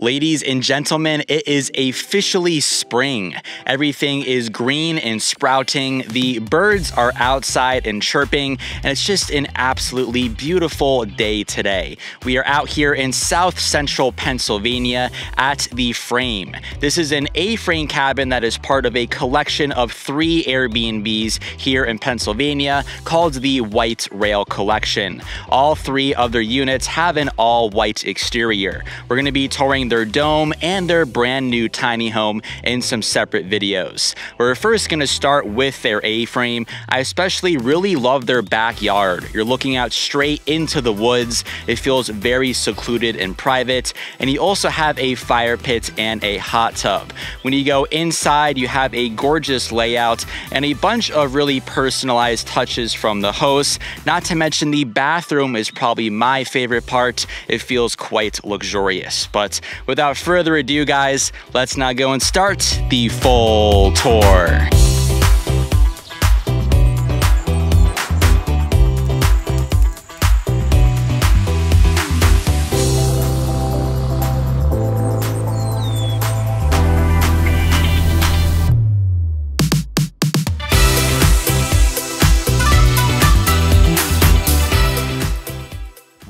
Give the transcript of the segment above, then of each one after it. Ladies and gentlemen, it is officially spring. Everything is green and sprouting. The birds are outside and chirping, and it's just an absolutely beautiful day today. We are out here in South Central Pennsylvania at The Frame. This is an A-frame cabin that is part of a collection of 3 Airbnbs here in Pennsylvania called The White Rail Collection. All 3 of their units have an all-white exterior. We're going to be touring their dome and their brand new tiny home in some separate videos. We're first going to start with their A-frame. I especially really love their backyard. You're looking out straight into the woods. It feels very secluded and private, and you also have a fire pit and a hot tub. When you go inside, you have a gorgeous layout and a bunch of really personalized touches from the host, not to mention the bathroom is probably my favorite part. It feels quite luxurious. But without further ado, guys, let's now go and start the full tour.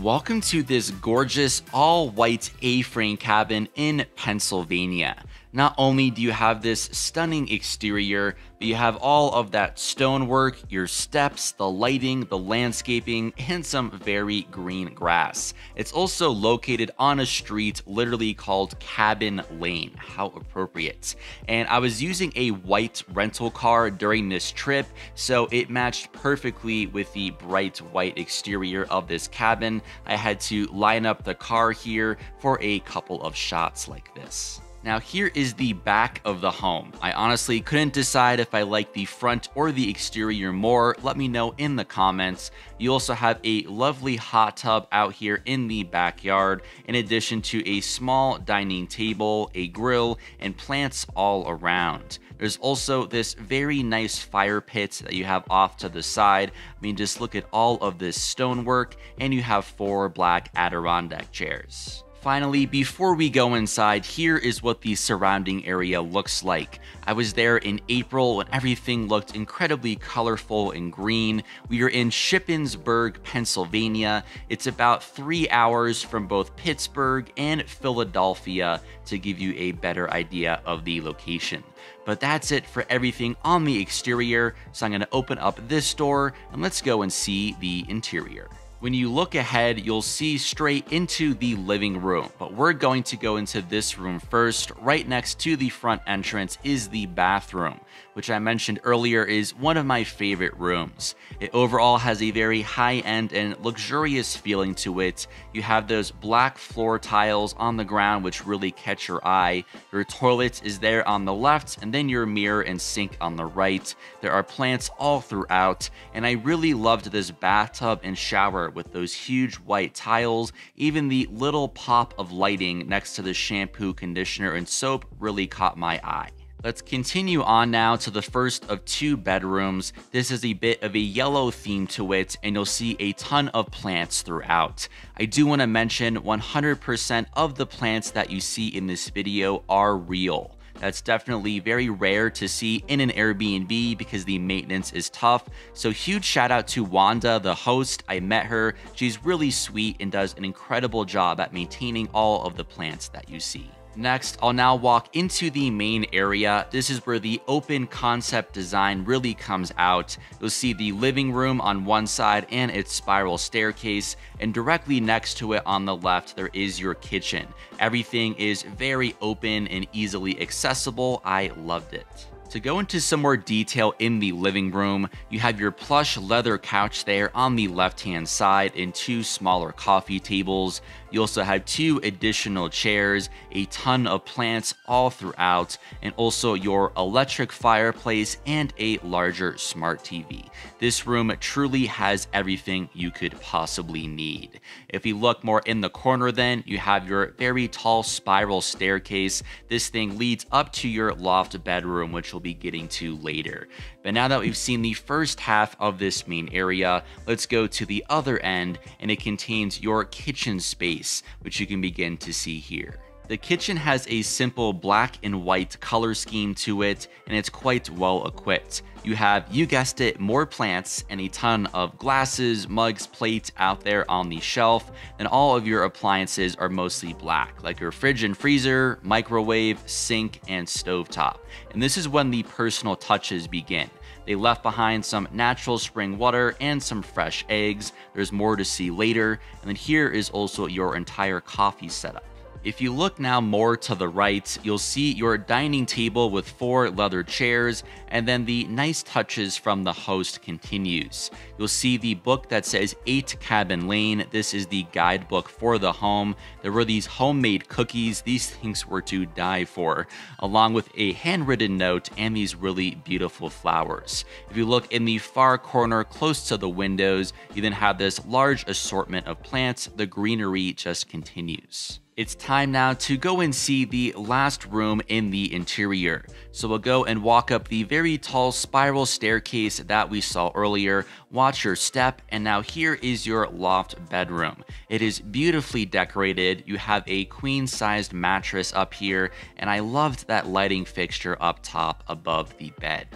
Welcome to this gorgeous all-white A-frame cabin in Pennsylvania. Not only do you have this stunning exterior, but you have all of that stonework, your steps, the lighting, the landscaping, and some very green grass. It's also located on a street literally called Cabin Lane. How appropriate. And I was using a white rental car during this trip, so it matched perfectly with the bright white exterior of this cabin. I had to line up the car here for a couple of shots like this. Now here is the back of the home. I honestly couldn't decide if I liked the front or the exterior more. Let me know in the comments. You also have a lovely hot tub out here in the backyard, in addition to a small dining table, a grill, and plants all around. There's also this very nice fire pit that you have off to the side. I mean, just look at all of this stonework, and you have 4 black Adirondack chairs. Finally, before we go inside, here is what the surrounding area looks like. I was there in April when everything looked incredibly colorful and green. We are in Shippensburg, Pennsylvania. It's about 3 hours from both Pittsburgh and Philadelphia to give you a better idea of the location. But that's it for everything on the exterior, so I'm going to open up this door and let's go and see the interior. When you look ahead, you'll see straight into the living room, but we're going to go into this room first. Right next to the front entrance is the bathroom, which I mentioned earlier is one of my favorite rooms. It overall has a very high-end and luxurious feeling to it. You have those black floor tiles on the ground, which really catch your eye. Your toilet is there on the left, and then your mirror and sink on the right. There are plants all throughout, and I really loved this bathtub and shower with those huge white tiles. Even the little pop of lighting next to the shampoo, conditioner, and soap really caught my eye. Let's continue on now to the first of 2 bedrooms. This is a bit of a yellow theme to it, and you'll see a ton of plants throughout. I do want to mention 100% of the plants that you see in this video are real. That's definitely very rare to see in an Airbnb because the maintenance is tough. So huge shout out to Wanda, the host. I met her. She's really sweet and does an incredible job at maintaining all of the plants that you see. Next, I'll now walk into the main area. This is where the open concept design really comes out. You'll see the living room on one side and its spiral staircase, and directly next to it on the left, there is your kitchen. Everything is very open and easily accessible. I loved it. To go into some more detail in the living room, you have your plush leather couch there on the left-hand side and 2 smaller coffee tables. You also have 2 additional chairs, a ton of plants all throughout, and also your electric fireplace and a larger smart TV. This room truly has everything you could possibly need. If you look more in the corner then, you have your very tall spiral staircase. This thing leads up to your loft bedroom, which we'll be getting to later. But now that we've seen the first half of this main area, let's go to the other end, and it contains your kitchen space, which you can begin to see here. The kitchen has a simple black and white color scheme to it, and it's quite well equipped. You have, you guessed it, more plants and a ton of glasses, mugs, plates out there on the shelf, and all of your appliances are mostly black, like your fridge and freezer, microwave, sink, and stovetop. And this is when the personal touches begin. They left behind some natural spring water and some fresh eggs. There's more to see later. And then here is also your entire coffee setup. If you look now more to the right, you'll see your dining table with 4 leather chairs, and then the nice touches from the host continues. You'll see the book that says 8 Cabin Lane. This is the guidebook for the home. There were these homemade cookies. These things were to die for, along with a handwritten note and these really beautiful flowers. If you look in the far corner close to the windows, you then have this large assortment of plants. The greenery just continues. It's time now to go and see the last room in the interior. So we'll go and walk up the very tall spiral staircase that we saw earlier. Watch your step, and now here is your loft bedroom. It is beautifully decorated. You have a queen-sized mattress up here, and I loved that lighting fixture up top above the bed.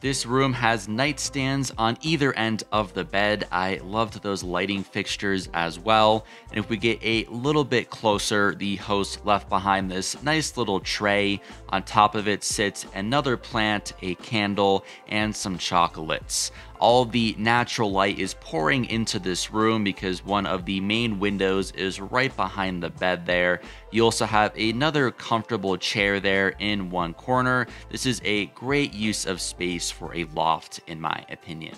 This room has nightstands on either end of the bed. I loved those lighting fixtures as well. And if we get a little bit closer, the host left behind this nice little tray. On top of it sits another plant, a candle, and some chocolates. All the natural light is pouring into this room because one of the main windows is right behind the bed there. You also have another comfortable chair there in one corner. This is a great use of space for a loft, in my opinion.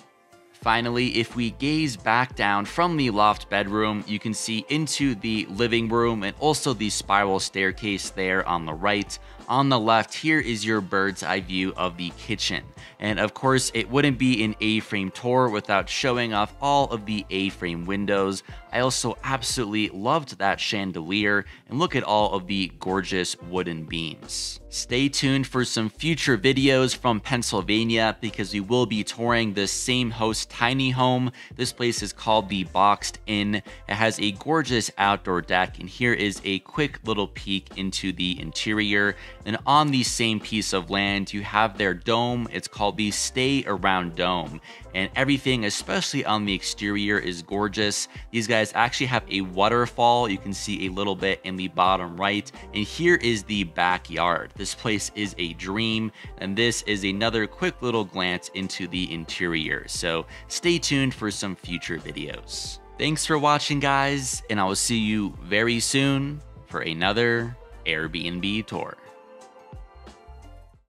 Finally, if we gaze back down from the loft bedroom, you can see into the living room and also the spiral staircase there on the right. On the left, here is your bird's eye view of the kitchen. And of course, it wouldn't be an A-frame tour without showing off all of the A-frame windows. I also absolutely loved that chandelier, and look at all of the gorgeous wooden beams. Stay tuned for some future videos from Pennsylvania because we will be touring this same host tiny home. This place is called the Boxed Inn. It has a gorgeous outdoor deck, and here is a quick little peek into the interior. And on the same piece of land, you have their dome. It's called the Stay Around Dome. And everything, especially on the exterior, is gorgeous. These guys actually have a waterfall. You can see a little bit in the bottom right. And here is the backyard. This place is a dream. And this is another quick little glance into the interior. So stay tuned for some future videos. Thanks for watching, guys. And I will see you very soon for another Airbnb tour.